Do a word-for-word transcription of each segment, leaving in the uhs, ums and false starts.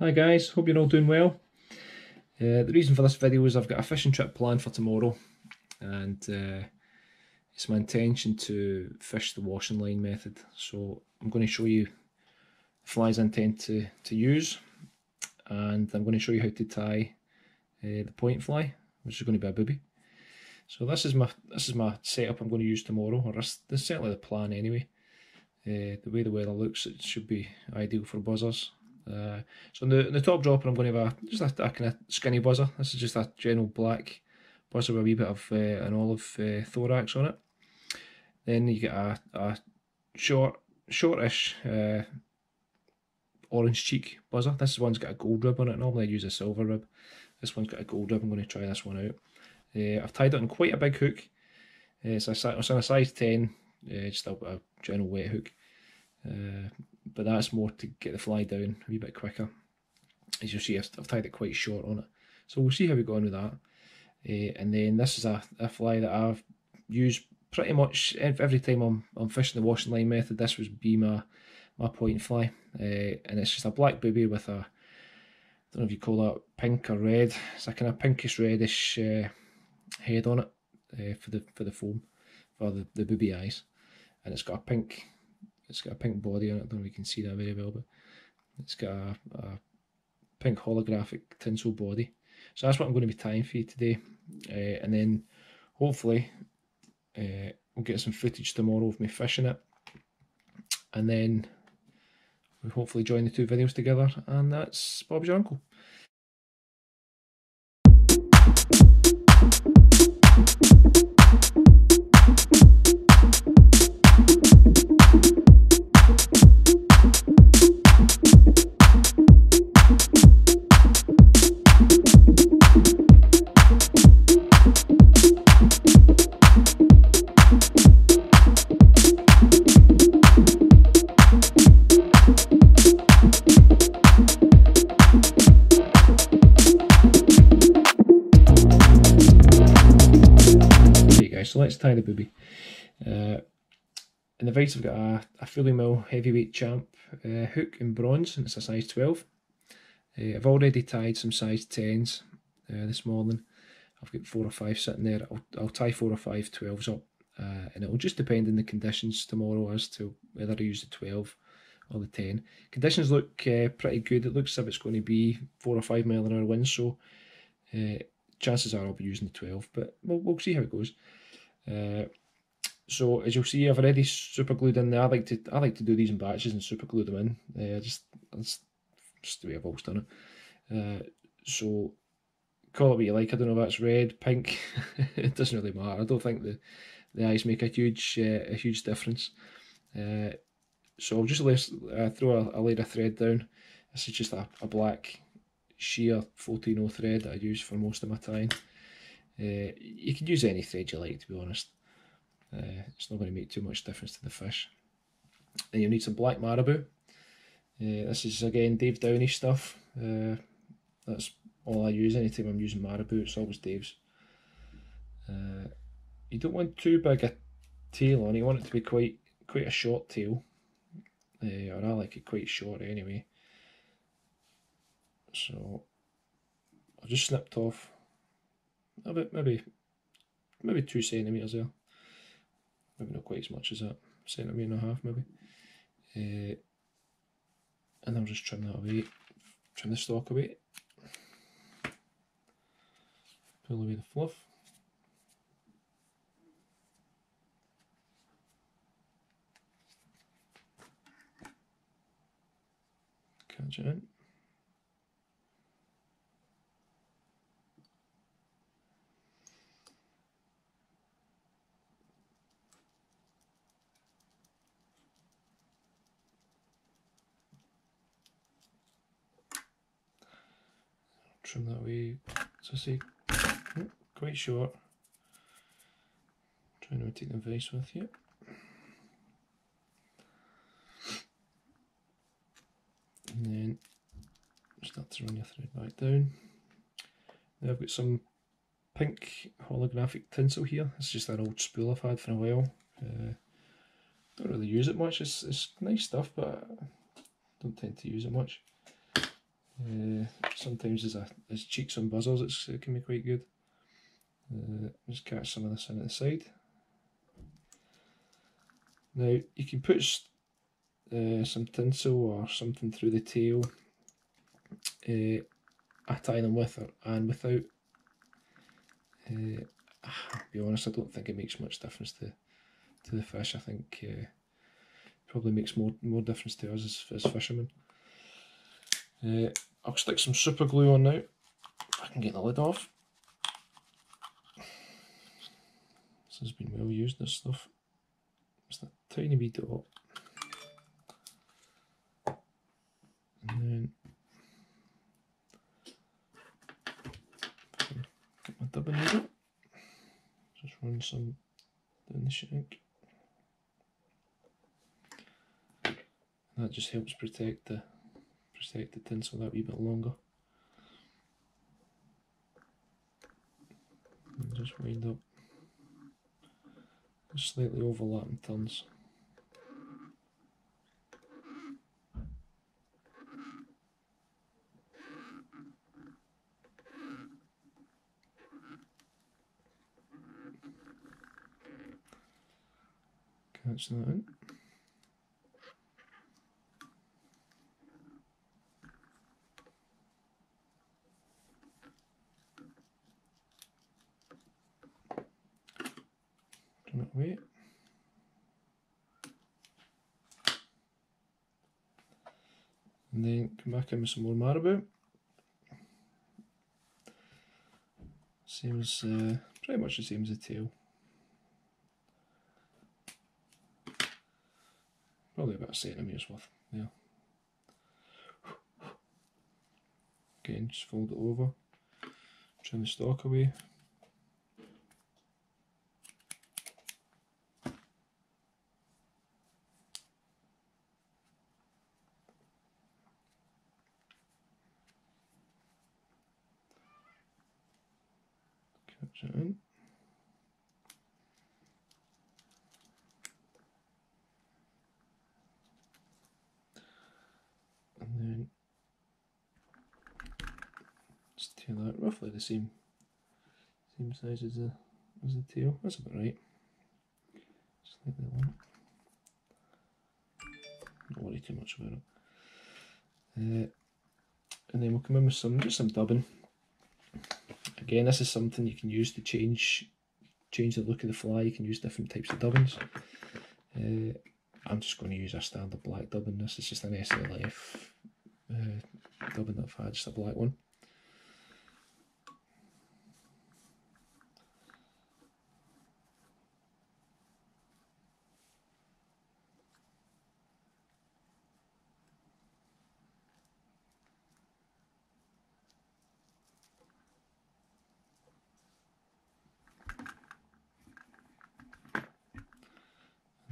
Hi guys, hope you're all doing well. Uh, the reason for this video is I've got a fishing trip planned for tomorrow, and uh, it's my intention to fish the washing line method. So I'm going to show you the flies I intend to, to use, and I'm going to show you how to tie uh, the point fly, which is going to be a booby. So this is my this is my setup I'm going to use tomorrow, or this, this is certainly the plan anyway. Uh, the way the weather looks, it should be ideal for buzzers. Uh, so in the, in the top dropper I'm going to have a, just a, a kind of skinny buzzer. This is just a general black buzzer with a wee bit of uh, an olive uh, thorax on it. Then you get a, a short, shortish uh, orange cheek buzzer. This one's got a gold rib on it. Normally I use a silver rib. This one's got a gold rib. I'm going to try this one out. Uh, I've tied it on quite a big hook. Uh, it's, a, it's on a size ten. Uh, just a, a general wet hook, uh, but that's more to get the fly down a wee bit quicker. As you'll see, I've, I've tied it quite short on it, so we'll see how we go on with that. Uh, and then this is a, a fly that I've used pretty much every time I'm, I'm fishing the washing line method. This would be my, my point fly, uh, and it's just a black booby with a, I don't know if you call that pink or red, it's a kind of pinkish reddish uh, head on it uh, for the for the foam, for the, the booby eyes. And it's got a pink, it's got a pink body on it. I don't know if you can see that very well, but it's got a, a pink holographic tinsel body. So that's what I'm going to be tying for you today, uh, and then hopefully uh, we'll get some footage tomorrow of me fishing it, and then we'll hopefully join the two videos together. And that's Bob's your uncle. So let's tie the booby. Uh, in the vice I've got a, a Fulling Mill heavyweight champ uh, hook in bronze, and it's a size twelve. Uh, I've already tied some size tens uh, this morning. I've got four or five sitting there. I'll, I'll tie four or five twelves up, uh, and it'll just depend on the conditions tomorrow as to whether I use the twelve or the ten. Conditions look uh, pretty good. It looks as if it's going to be four or five mile an hour winds, so uh, chances are I'll be using the twelve, but we'll, we'll see how it goes. Uh, so as you'll see, I've already super glued in there. I like to I like to do these in batches and super glue them in. Uh, just that's just the way I've always done it. Uh, so call it what you like. I don't know if that's red, pink. It doesn't really matter. I don't think the the eyes make a huge uh, a huge difference. Uh, so I'll just lay, uh, throw a, a layer of thread down. This is just a, a black sheer fourteen oh thread that I use for most of my tying. Uh, you can use any thread you like, to be honest. Uh, it's not going to make too much difference to the fish. Then you'll need some black marabou. Uh, this is again Dave Downey stuff. Uh, that's all I use. Anytime I'm using marabou, it's always Dave's. Uh, you don't want too big a tail on it. You want it to be quite quite a short tail, uh, or I like it quite short anyway. So I've just snipped off about maybe maybe two centimetres there, maybe not quite as much as that, centimetre and a half maybe, uh, and I'll just trim that away, trim the stalk away, pull away the fluff, catch it in. Trim that way, so I say quite short. Trying to take the advice with you. And then start to run your thread back down. Now I've got some pink holographic tinsel here. It's just an old spool I've had for a while. Uh, don't really use it much. It's, it's nice stuff, but I don't tend to use it much. Uh, sometimes as, a, as cheeks on buzzers it's, it can be quite good. Uh, just catch some of this in at the side. Now you can put uh, some tinsel or something through the tail uh, at iron with or and without. Uh, I'll be honest, I don't think it makes much difference to to the fish. I think uh, probably makes more more difference to us as, as fishermen. Uh, I'll stick some super glue on now, if I can get the lid off. This has been well used, this stuff. Just a tiny wee dot. And then get my dub in there. Just run some down the shank. And that just helps protect the protect the tinsel that wee bit longer. And just wind up. Slightly overlapping turns. Catch that in. Wait. And then come back in with some more marabou. Same as, uh, pretty much the same as the tail. Probably about a centimetre's worth, yeah. Again, just fold it over, trim the stalk away. In. And then just tail out roughly the same same size as the as the tail. That's about right. Slightly long. Don't worry too much about it. Uh, and then we'll come in with some just some dubbing. Again, this is something you can use to change change the look of the fly. You can use different types of dubbings. Uh, I'm just going to use a standard black dubbing. This is just an S L F uh, dubbing that I've had, just a black one.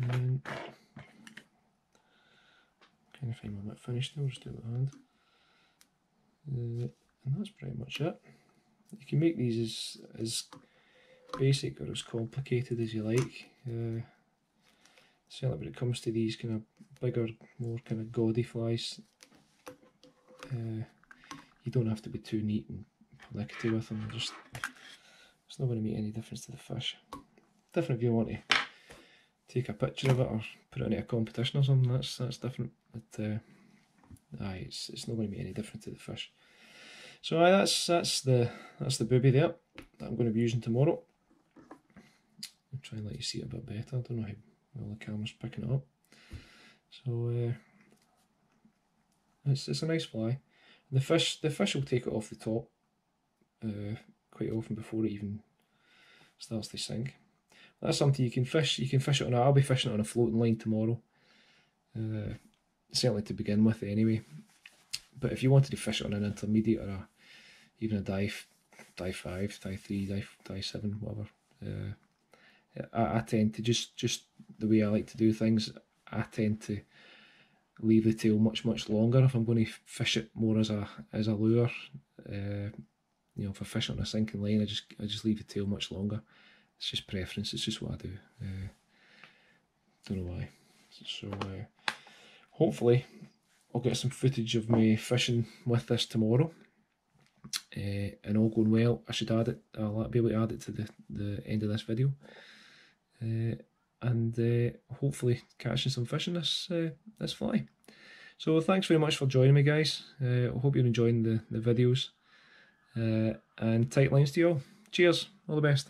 And then, kind of find my mitt finished now, just do it with my hand. Uh, and that's pretty much it. You can make these as, as basic or as complicated as you like. Uh, certainly when it comes to these kind of bigger, more kind of gaudy flies, uh, you don't have to be too neat and pernickety with them. Just, it's not going to make any difference to the fish. Different if you want to take a picture of it or put it into a competition or something. That's that's different. But uh, aye, it's it's not going to make any difference to the fish. So aye, that's that's the that's the booby there that I'm going to be using tomorrow. I'll try and let you see it a bit better. I don't know how well the camera's picking it up. So uh, it's it's a nice fly. And the fish the fish will take it off the top uh, quite often before it even starts to sink. That's something you can fish. You can fish it on. A, I'll be fishing it on a floating line tomorrow. Uh, certainly to begin with, anyway. But if you wanted to fish it on an intermediate or a, even a dive, dive five, dive three, dive dive seven, whatever. Uh, I, I tend to just just the way I like to do things. I tend to leave the tail much much longer if I'm going to fish it more as a as a lure. Uh, you know, if I fish it on a sinking line, I just I just leave the tail much longer. It's just preference, it's just what I do. Uh, don't know why. So uh, hopefully I'll get some footage of me fishing with this tomorrow, uh, and all going well I should add it, I'll be able to add it to the, the end of this video, uh, and uh, hopefully catching some fish in this, uh, this fly. So thanks very much for joining me, guys. I uh, hope you're enjoying the, the videos, uh, and tight lines to you all. Cheers, all the best.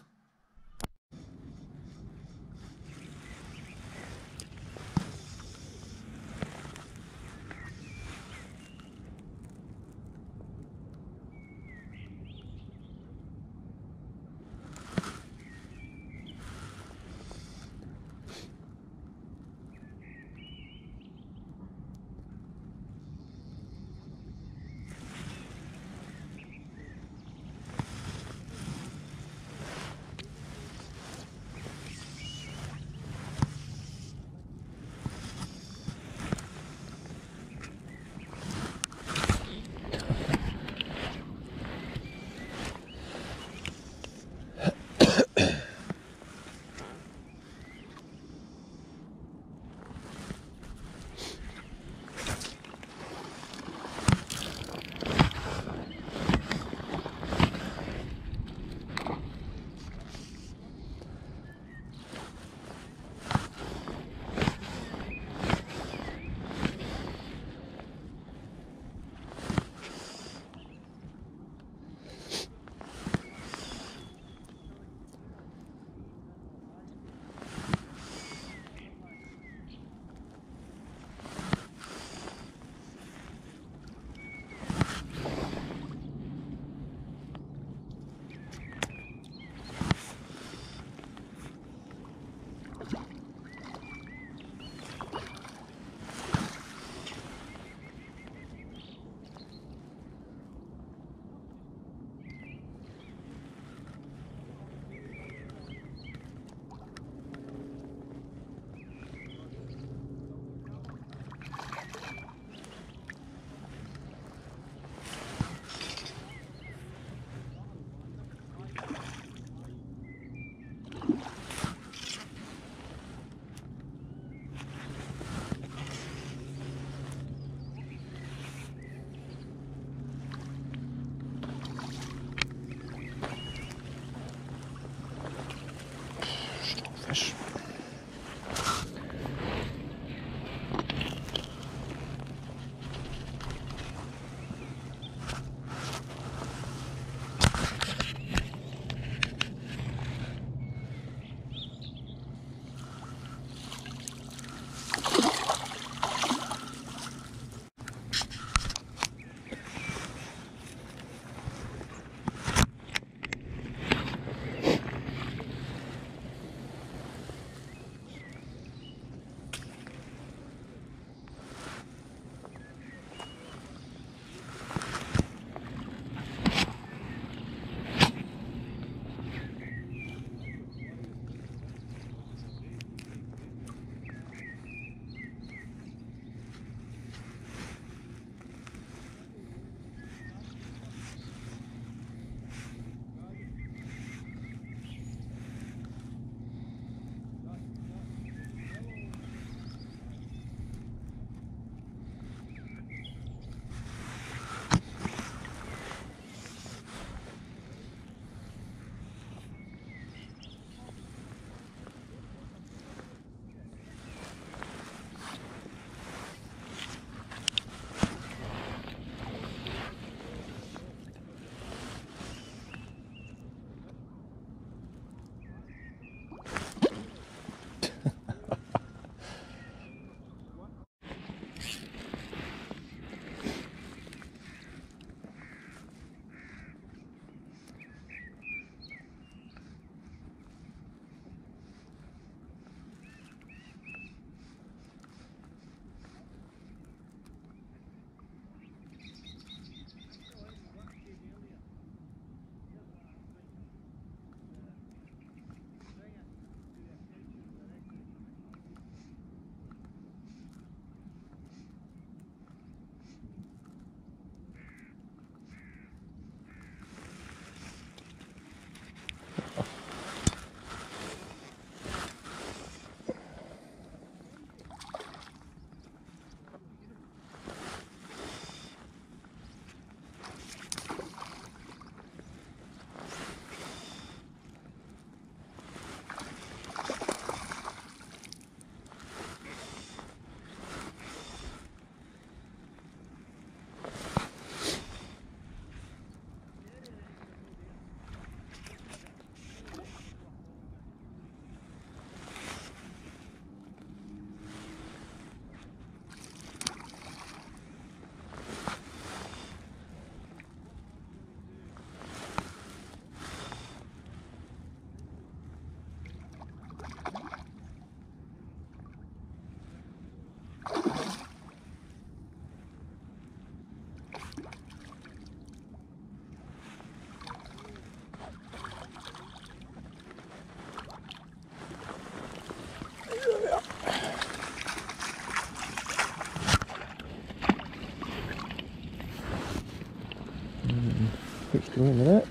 Mm, keeps doing that.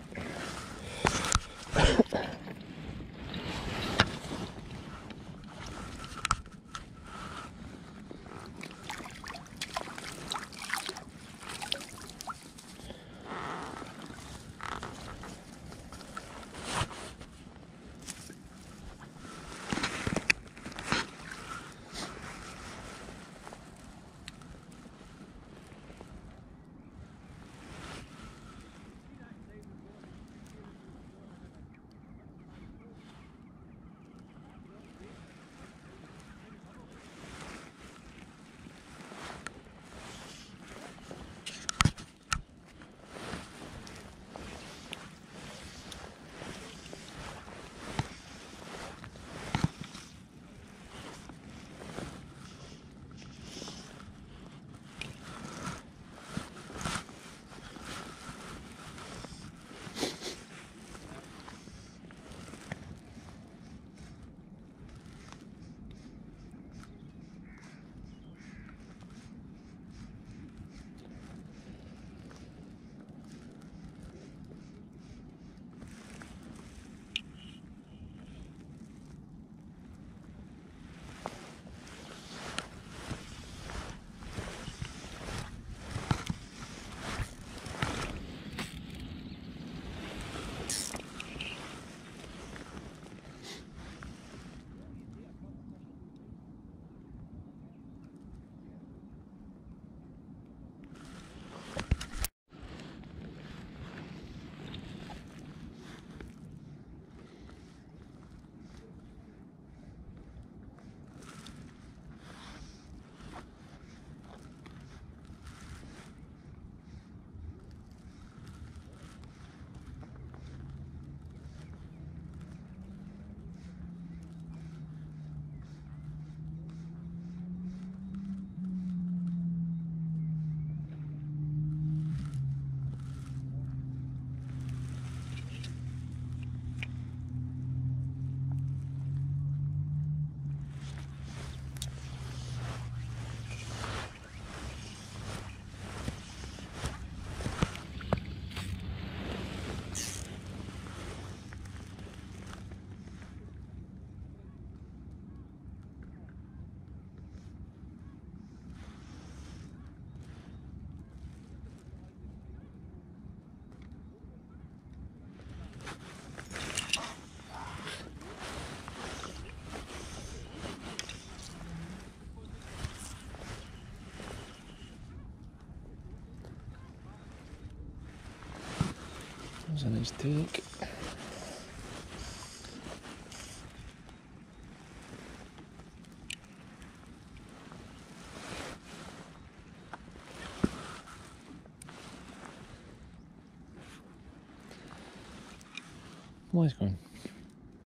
That was a nice take. Where's it going?